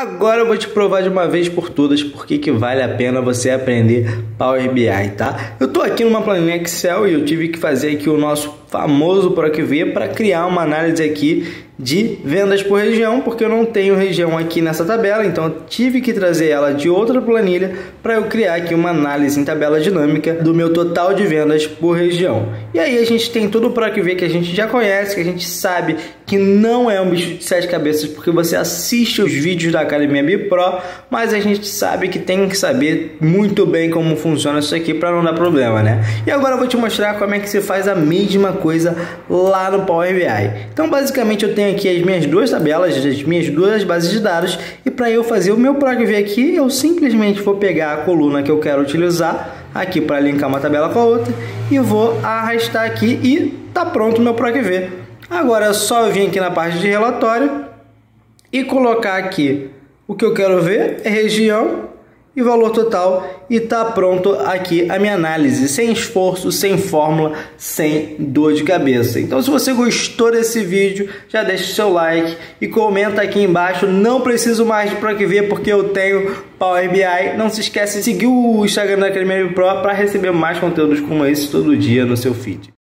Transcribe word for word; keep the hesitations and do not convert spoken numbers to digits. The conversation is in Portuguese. Agora eu vou te provar de uma vez por todas porque que vale a pena você aprender Power B I, tá? Eu tô aqui numa planilha Excel e eu tive que fazer aqui o nosso famoso P R O C V para criar uma análise aqui de vendas por região, porque eu não tenho região aqui nessa tabela, então eu tive que trazer ela de outra planilha para eu criar aqui uma análise em tabela dinâmica do meu total de vendas por região. E aí a gente tem todo o P R O C V que a gente já conhece, que a gente sabe que não é um bicho de sete cabeças, porque você assiste os vídeos da Academia BePro, mas a gente sabe que tem que saber muito bem como funciona isso aqui para não dar problema, né? E agora eu vou te mostrar como é que você faz a mesma coisa lá no Power B I. Então, basicamente, eu tenho aqui as minhas duas tabelas, as minhas duas bases de dados, e para eu fazer o meu P R O C V aqui, eu simplesmente vou pegar a coluna que eu quero utilizar aqui para linkar uma tabela com a outra e vou arrastar aqui e tá pronto o meu P R O C V. Agora é só eu vir aqui na parte de relatório e colocar aqui o que eu quero ver, é região e valor total, e tá pronto aqui a minha análise, sem esforço, sem fórmula, sem dor de cabeça. Então, se você gostou desse vídeo, já deixa o seu like e comenta aqui embaixo. Não preciso mais de P R O C V porque eu tenho Power B I. Não se esquece de seguir o Instagram da Academia BePro para receber mais conteúdos como esse todo dia no seu feed.